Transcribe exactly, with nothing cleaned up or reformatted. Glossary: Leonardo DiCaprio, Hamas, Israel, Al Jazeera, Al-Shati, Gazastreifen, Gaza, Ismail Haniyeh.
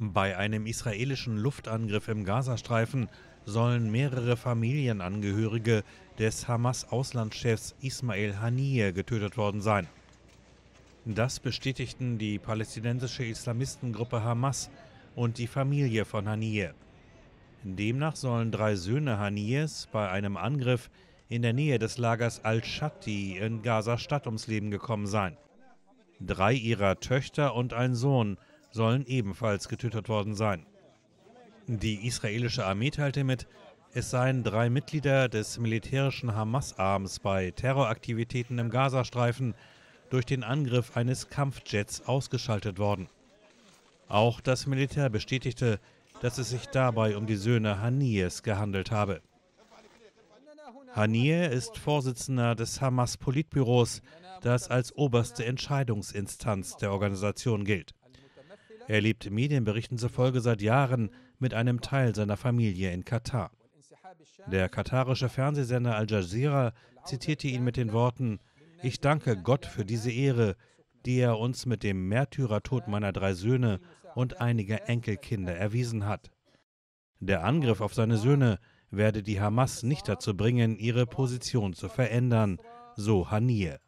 Bei einem israelischen Luftangriff im Gazastreifen sollen mehrere Familienangehörige des Hamas-Auslandschefs Ismail Haniyeh getötet worden sein. Das bestätigten die palästinensische Islamistengruppe Hamas und die Familie von Haniyeh. Demnach sollen drei Söhne Haniyehs bei einem Angriff in der Nähe des Lagers Al-Shati in Gaza-Stadt ums Leben gekommen sein. Drei ihrer Töchter und ein Sohn sollen ebenfalls getötet worden sein. Die israelische Armee teilte mit, es seien drei Mitglieder des militärischen Hamas-Arms bei Terroraktivitäten im Gazastreifen durch den Angriff eines Kampfjets ausgeschaltet worden. Auch das Militär bestätigte, dass es sich dabei um die Söhne Haniyehs gehandelt habe. Haniyeh ist Vorsitzender des Hamas-Politbüros, das als oberste Entscheidungsinstanz der Organisation gilt. Er lebt Medienberichten zufolge seit Jahren mit einem Teil seiner Familie in Katar. Der katarische Fernsehsender Al Jazeera zitierte ihn mit den Worten: „Ich danke Gott für diese Ehre, die er uns mit dem Märtyrertod meiner drei Söhne und einiger Enkelkinder erwiesen hat." Der Angriff auf seine Söhne werde die Hamas nicht dazu bringen, ihre Position zu verändern, so Haniyeh.